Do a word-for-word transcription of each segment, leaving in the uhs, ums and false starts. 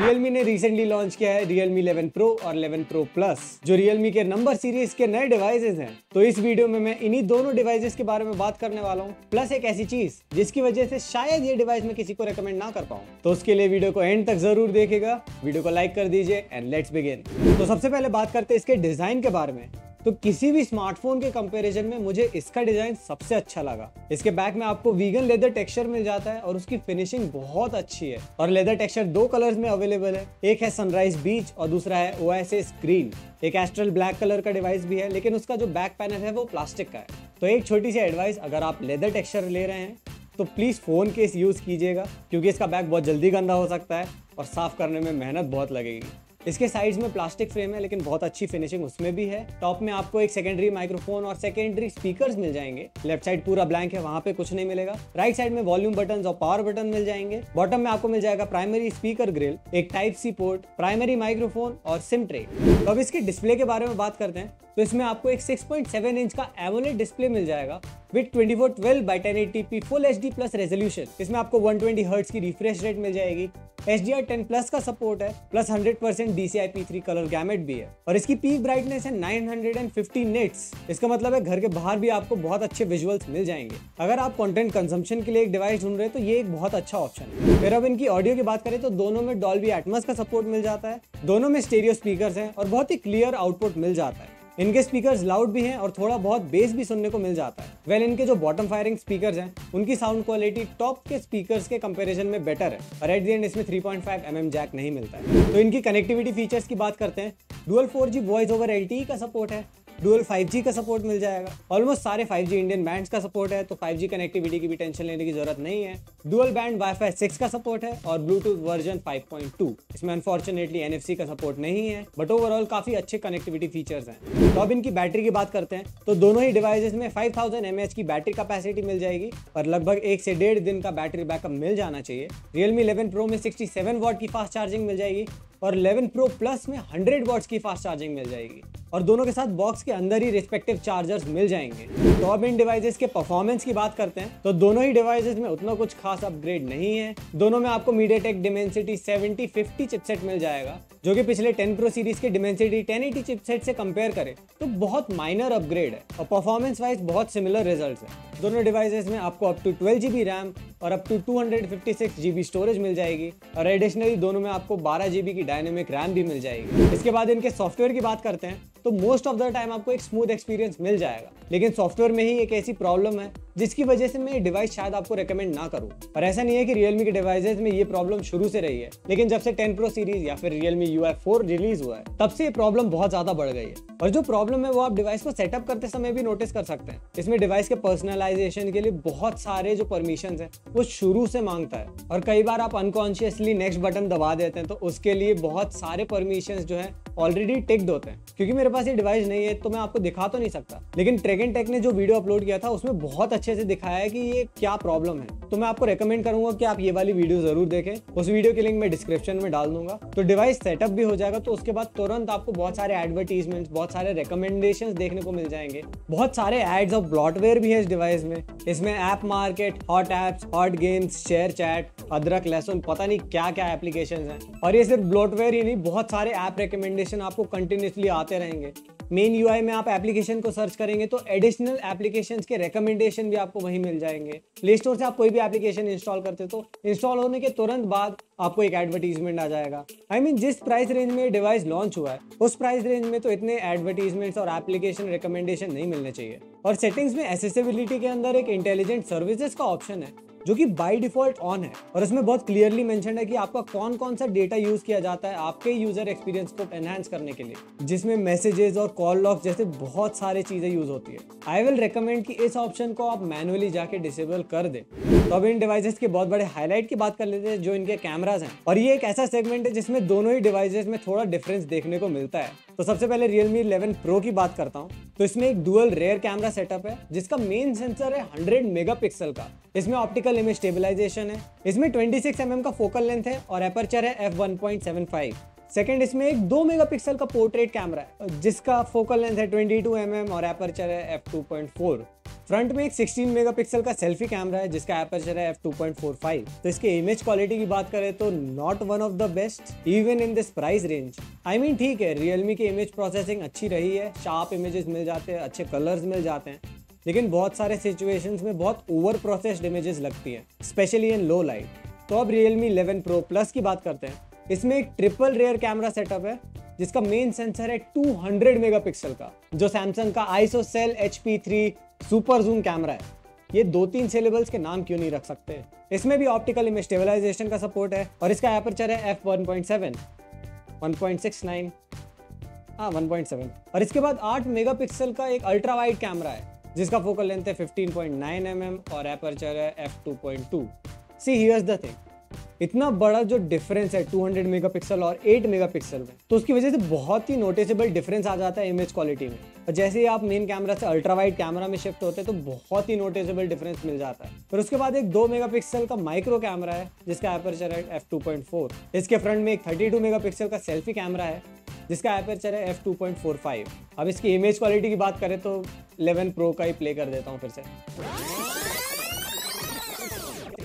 Realme ने recently launch किया है Realme इलेवन प्रो और इलेवन प्रो प्लस, जो Realme के नंबर सीरीज के नए डिवाइसेस हैं। तो इस वीडियो में मैं इन्हीं दोनों डिवाइसेस के बारे में बात करने वाला हूँ, प्लस एक ऐसी चीज जिसकी वजह से शायद ये डिवाइस मैं किसी को रेकमेंड ना कर पाऊँ। तो उसके लिए वीडियो को एंड तक जरूर देखेगा, वीडियो को लाइक कर दीजिए एंड लेट्स बिगिन। तो सबसे पहले बात करते हैं इसके डिजाइन के बारे में। तो किसी भी स्मार्टफोन के कंपैरिजन में मुझे इसका डिजाइन सबसे अच्छा लगा। इसके बैक में आपको वीगन लेदर टेक्सचर मिल जाता है और उसकी फिनिशिंग बहुत अच्छी है। और लेदर टेक्सचर दो कलर्स में अवेलेबल है, एक है सनराइज बीच और दूसरा है ओएसएस ग्रीन। एक एस्ट्रल ब्लैक कलर का डिवाइस भी है, लेकिन उसका जो बैक पैनल है वो प्लास्टिक का है। तो एक छोटी सी एडवाइस, अगर आप लेदर टेक्सचर ले रहे हैं तो प्लीज फोन केस यूज कीजिएगा, क्योंकि इसका बैक बहुत जल्दी गंदा हो सकता है और साफ करने में मेहनत बहुत लगेगी। इसके साइड्स में प्लास्टिक फ्रेम है, लेकिन बहुत अच्छी फिनिशिंग उसमें भी है। टॉप में आपको एक सेकेंडरी माइक्रोफोन और सेकेंडरी स्पीकर्स मिल जाएंगे। लेफ्ट साइड पूरा ब्लैंक है, वहाँ पे कुछ नहीं मिलेगा। राइट साइड में वॉल्यूम बटन और पावर बटन मिल जाएंगे। बॉटम में आपको मिल जाएगा प्राइमरी स्पीकर ग्रिल, एक type C port, primary microphone और सिम ट्रे। अब इसके डिस्प्ले के बारे में बात करते हैं, तो इसमें आपको एक सिक्स पॉइंट सेवन इंच का एमोलेड डिस्प्ले मिल जाएगा with twenty four twelve by ten eighty p full HD plus resolution. इसमें आपको वन ट्वेंटी हर्ट्ज की रिफ्रेश रेट मिल जाएगी। H D R ten plus का सपोर्ट है, plus hundred percent D C I P three colour gamut भी है। और इसकी पीक ब्राइटनेस है नाइन हंड्रेड फिफ्टी निट्स। इसका मतलब है घर के बाहर भी आपको बहुत अच्छे विजुअल्स मिल जाएंगे। अगर आप कंटेंट कंजम्पशन के लिए एक डिवाइस ढूंढ रहे हैं तो ये एक बहुत अच्छा ऑप्शन है। फिर अब इनकी ऑडियो की बात करें तो दोनों में डॉल्बी एटमॉस का सपोर्ट मिल जाता है, दोनों में स्टेरियो स्पीकर्स हैं और बहुत ही क्लियर आउटपुट मिल जाता है। इनके स्पीकर्स लाउड भी हैं और थोड़ा बहुत बेस भी सुनने को मिल जाता है। वेल well, इनके जो बॉटम फायरिंग स्पीकर्स हैं उनकी साउंड क्वालिटी टॉप के स्पीकर्स के कंपैरिजन में बेटर है। और एट द एंड इसमें three point five M M jack नहीं मिलता है। तो इनकी कनेक्टिविटी फीचर्स की बात करते हैं। Dual four G voice over L T E का सपोर्ट है, डुअल फाइव जी का सपोर्ट मिल जाएगा। ऑलमोस्ट सारे फाइव जी इंडियन बैंड्स का सपोर्ट है, तो फाइव जी कनेक्टिविटी की भी टेंशन लेने की जरूरत नहीं है। डुअल बैंड वाईफाई सिक्स का सपोर्ट है और Bluetooth version five point two. इसमें अनफॉर्चुनेटली एन एफ सी का सपोर्ट नहीं है, बट ओवरऑल काफी अच्छे कनेक्टिविटी फीचर्स हैं। तो अब इनकी बैटरी की बात करते हैं, तो दोनों ही डिवाइसेस में five thousand M A H की बैटरी कैपेसिटी मिल जाएगी और लगभग एक से डेढ़ दिन का बैटरी बैकअप मिल जाना चाहिए। Realme इलेवन प्रो में सिक्सटी सेवन वॉट की फास्ट चार्जिंग मिल जाएगी और इलेवन प्रो प्लस में हंड्रेड वॉट्स की फास्ट चार्जिंग मिल जाएगी। और दोनों के साथ बॉक्स के अंदर ही रिस्पेक्टिव चार्जर्स मिल जाएंगे। तो अब इन डिवाइसेस के परफॉर्मेंस की बात करते हैं, तो दोनों ही डिवाइसेस में उतना कुछ खास अपग्रेड नहीं है। दोनों में आपको MediaTek Dimensity seventy fifty chipset मिल जाएगा, जो कि पिछले टेन प्रो सीरीज के Dimensity टेन एटी चिपसेट से कंपेयर करें तो बहुत माइनर अपग्रेड है और परफॉर्मेंस वाइज बहुत सिमिलर रिजल्ट है। दोनों डिवाइसेस में आपको up to twelve G B RAM और up to two hundred fifty six G B storage मिल जाएगी और एडिशनली दोनों में आपको ट्वेल्व जी बी की डायनेमिक रैम भी मिल जाएगी। इसके बाद इनके सॉफ्टवेयर की बात करते हैं, तो मोस्ट ऑफ द टाइम आपको एक स्मूथ एक्सपीरियंस मिल जाएगा, लेकिन सॉफ्टवेयर में ही एक ऐसी प्रॉब्लम है जिसकी वजह से मैं ये डिवाइस शायद आपको रेकमेंड ना करूं। और ऐसा नहीं है कि Realme के डिवाइसेस में ये प्रॉब्लम शुरू से रही है, लेकिन जब से टेन प्रो सीरीज या फिर Realme U I four release हुआ है तब से ये प्रॉब्लम बहुत ज्यादा बढ़ गई है। और जो प्रॉब्लम है वो आप डिवाइस को सेटअप करते समय भी नोटिस कर सकते हैं। इसमें डिवाइस के पर्सनलाइजेशन के लिए बहुत सारे जो परमिशंस हैं वो शुरू से मांगता है और कई बार आप अनकॉन्शियसली नेक्स्ट बटन दबा देते हैं, तो उसके लिए बहुत सारे परमिशंस जो है ऑलरेडी टिक्ड होते हैं। क्योंकि मेरे पास ये डिवाइस नहीं है तो मैं आपको दिखा तो नहीं सकता, लेकिन Tracking Tech ने जो वीडियो अपलोड किया था उसमें बहुत अच्छे से दिखाया है कि ये क्या प्रॉब्लम है। तो मैं आपको रेकमेंड करूंगा कि आप ये वाली वीडियो जरूर देखें। उस वीडियो की लिंक मैं डिस्क्रिप्शन में डाल दूंगा। तो डिवाइस सेटअप भी हो जाएगा, तो उसके बाद तुरंत आपको बहुत सारे एडवर्टीजमेंट, बहुत सारे रिकमेंडेशन देखने को मिल जाएंगे। बहुत सारे एड्स और ब्लॉटवेयर भी है इस डिवाइस में। इसमें app market, hot apps, hot games, ShareChat, अदरक लहसुन, पता नहीं क्या क्या एप्लीकेशन है। और ये सिर्फ ब्लॉटवेयर ही नहीं, बहुत सारे ऐप रिकमेंडेशन आपको कंटिन्यूसली आते रहेंगे। मेन यूआई में आप एप्लीकेशन को सर्च करेंगे तो एडिशनल एप्लीकेशंस के रिकमेंडेशन भी आपको वहीं मिल जाएंगे। प्ले स्टोर से आप कोई भी एप्लीकेशन इंस्टॉल करते हो तो इंस्टॉल होने के तुरंत बाद आपको एक एडवर्टीजमेंट आ जाएगा। आई मीन जिस प्राइस रेंज में डिवाइस लॉन्च हुआ है उस प्राइस रेंज में तो इतने एडवर्टीजमेंट्स और एप्लीकेशन रिकमेंडेशन नहीं मिलने चाहिए। और सेटिंग्स में एक्सेसिबिलिटी के अंदर एक इंटेलिजेंट सर्विसेज का ऑप्शन है जो कि बाय डिफॉल्ट ऑन है और इसमें बहुत क्लियरली मेंशन है कि आपका कौन कौन सा डेटा यूज किया जाता है आपके यूजर एक्सपीरियंस को एनहांस करने के लिए, जिसमें मैसेजेस और कॉल लॉग जैसे बहुत सारी चीजें यूज होती है। आई विल रेकमेंड कि इस ऑप्शन को आप मैनुअली जाके डिसेबल कर दें। तो अब इन डिवाइसेस के बहुत बड़े हाईलाइट की बात कर लेते हैं जो इनके कैमराज हैं। और ये एक ऐसा सेगमेंट है जिसमें दोनों ही डिवाइसेस में थोड़ा डिफरेंस देखने को मिलता है। तो सबसे पहले Realme इलेवन प्रो की बात करता हूँ, तो इसमें एक डुअल रेयर कैमरा सेटअप है जिसका मेन सेंसर है हंड्रेड मेगापिक्सल का। इसमें ऑप्टिकल इमेज स्टेबलाइजेशन है। इसमें ट्वेंटी सिक्स एम एम का फोकल लेंथ है और एपर्चर है F one point seven five. Second, इसमें एक दो मेगापिक्सल का पोर्ट्रेट कैमरा है जिसका फोकल लेंथ है ट्वेंटी टू एम एम और एपर्चर है F two point four. Front में एक सोलह मेगापिक्सल का सेल्फी कैमरा है जिसका एपर्चर है F two point four five. तो इसके इमेज क्वालिटी की बात करें तो not one of the best even in this price range. I mean ठीक है, रियलमी की इमेज प्रोसेसिंग अच्छी रही है, शार्प इमेजेस मिल जाते हैं, अच्छे कलर्स मिल जाते हैं, लेकिन बहुत सारे सिचुएशंस में बहुत ओवर प्रोसेस्ड इमेजेस लगती हैं, स्पेशली इन लो लाइट। तो अब Realme इलेवन प्रो प्लस की बात करते हैं। इसमें एक ट्रिपल रेयर कैमरा सेटअप है जिसका मेन सेंसर है टू हंड्रेड मेगापिक्सल का, जो सैमसंग का ISOCELL H P three super zoom camera है। ये दो तीन सिलेबल्स के नाम क्यों नहीं रख सकते। इसमें भी ऑप्टिकल इमेज स्टेबलाइजेशन का सपोर्ट है और इसका एपर्चर है F one point seven, one point six nine, हाँ वन पॉइंट सेवन। और इसके बाद आठ मेगापिक्सल का एक अल्ट्रा वाइड कैमरा है जिसका फोकल लेंथ है fifteen point nine M M और एपर्चर है F two point two. See here's the thing, इतना बड़ा जो डिफरेंस है टू हंड्रेड मेगापिक्सल और एट मेगापिक्सल में, तो उसकी वजह से बहुत ही नोटिसेबल डिफरेंस आ जाता है इमेज क्वालिटी में। और जैसे ही आप मेन कैमरा से अल्ट्रा वाइड कैमरा में शिफ्ट होते हैं तो बहुत ही नोटिसेबल डिफरेंस मिल जाता है। फिर उसके बाद एक टू मेगापिक्सल का माइक्रो कैमरा है जिसका एपर्चर है एफ टू पॉइंट फोर। इसके फ्रंट में एक थर्टी टू मेगापिक्सल का सेल्फी कैमरा है जिसका एपर्चर है F two point four five. अब इसकी इमेज क्वालिटी की बात करें तो इलेवन प्रो का ही प्ले कर देता हूँ फिर से।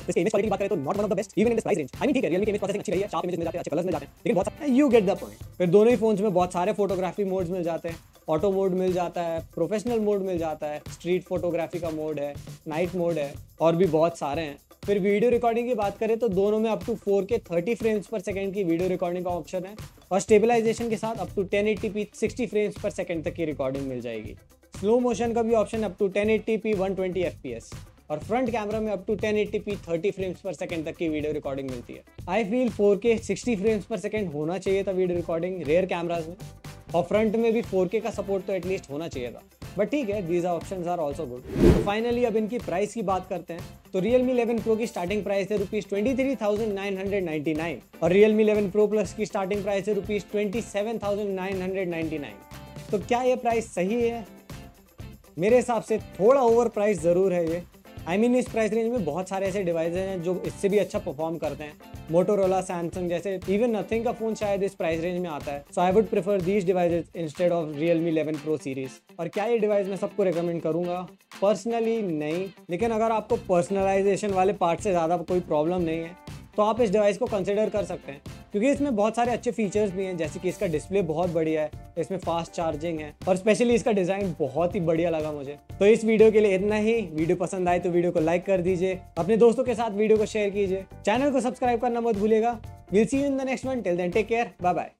इसकी इमेज क्वालिटी की बात करें तो not one of the best even in this price range. I mean ठीक है, रियलमी की इमेज प्रोसेसिंग अच्छी रही है, शार्प इमेज मिल जाते हैं, अच्छे कलर्स मिल जाते हैं, लेकिन बहुत सारे यू गेट द पॉइंट। फिर दोनों ही फोन्स में बहुत सारे फोटोग्राफी मोड्स मिल जाते हैं, ऑटो मोड मिल जाता है, प्रोफेशनल मोड मिल जाता है, स्ट्रीट फोटोग्राफी का मोड है, नाइट मोड है, और भी बहुत सारे हैं। फिर वीडियो रिकॉर्डिंग की बात करें तो दोनों में up to four K thirty frames per second की वीडियो रिकॉर्डिंग का ऑप्शन है और स्टेबलाइजेशन के साथ up to ten eighty p sixty frames per second तक की रिकॉर्डिंग मिल जाएगी। स्लो मोशन का भी option up to ten eighty p one twenty F P S और फ्रंट कैमरा में up to ten eighty p thirty frames per second तक की वीडियो रिकॉर्डिंग मिलती है। I feel four K sixty frames per second होना चाहिए था video recording rare cameras में, और फ्रंट में भी फोर के का सपोर्ट तो एटलीस्ट होना चाहिए था, बट ठीक है, these options are also good. तो फाइनली अब इनकी प्राइस की बात करते हैं तो रियलमी इलेवन प्रो की स्टार्टिंग प्राइस है rupees twenty three thousand nine hundred ninety nine और रियलमी इलेवन प्रो प्लस की स्टार्टिंग प्राइस है rupees twenty seven thousand nine hundred ninety nine. तो क्या ये प्राइस सही है? मेरे हिसाब से थोड़ा ओवर प्राइस जरूर है ये। आई I मीन mean, इस प्राइस रेंज में बहुत सारे ऐसे डिवाइसेज हैं जो इससे भी अच्छा परफॉर्म करते हैं। मोटोरोला, सैमसंग जैसे इवन नथिंग का फोन शायद इस प्राइस रेंज में आता है। So I would prefer these devices instead of Realme eleven Pro series. और क्या ये डिवाइस मैं सबको रेकमेंड करूंगा? पर्सनली नहीं, लेकिन अगर आपको पर्सनलाइजेशन वाले पार्ट से ज़्यादा कोई प्रॉब्लम नहीं है तो आप इस डिवाइस को कंसिडर कर सकते हैं, क्योंकि इसमें बहुत सारे अच्छे फीचर्स भी हैं, जैसे कि इसका डिस्प्ले बहुत बढ़िया है, इसमें फास्ट चार्जिंग है और स्पेशली इसका डिज़ाइन बहुत ही बढ़िया लगा मुझे। तो इस वीडियो के लिए इतना ही। वीडियो पसंद आए तो वीडियो को लाइक कर दीजिए, अपने दोस्तों के साथ वीडियो को शेयर कीजिए, चैनल को सब्सक्राइब करना मत भूलिएगा। Will see you in the next one, till then take care, bye bye.